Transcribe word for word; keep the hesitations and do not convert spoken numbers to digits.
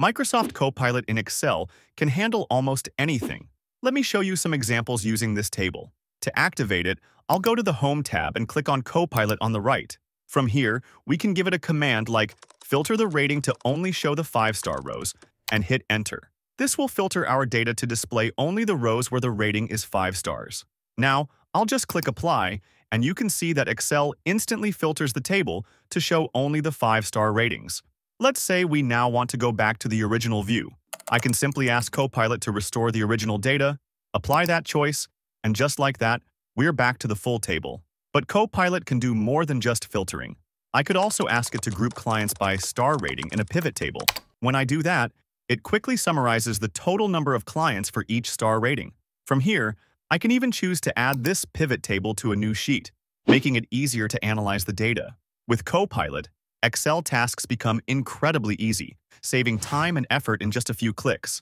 Microsoft Copilot in Excel can handle almost anything. Let me show you some examples using this table. To activate it, I'll go to the Home tab and click on Copilot on the right. From here, we can give it a command like filter the rating to only show the five-star rows and hit Enter. This will filter our data to display only the rows where the rating is five stars. Now, I'll just click Apply, and you can see that Excel instantly filters the table to show only the five-star ratings. Let's say we now want to go back to the original view. I can simply ask Copilot to restore the original data, apply that choice, and just like that, we're back to the full table. But Copilot can do more than just filtering. I could also ask it to group clients by star rating in a pivot table. When I do that, it quickly summarizes the total number of clients for each star rating. From here, I can even choose to add this pivot table to a new sheet, making it easier to analyze the data. With Copilot, Excel tasks become incredibly easy, saving time and effort in just a few clicks.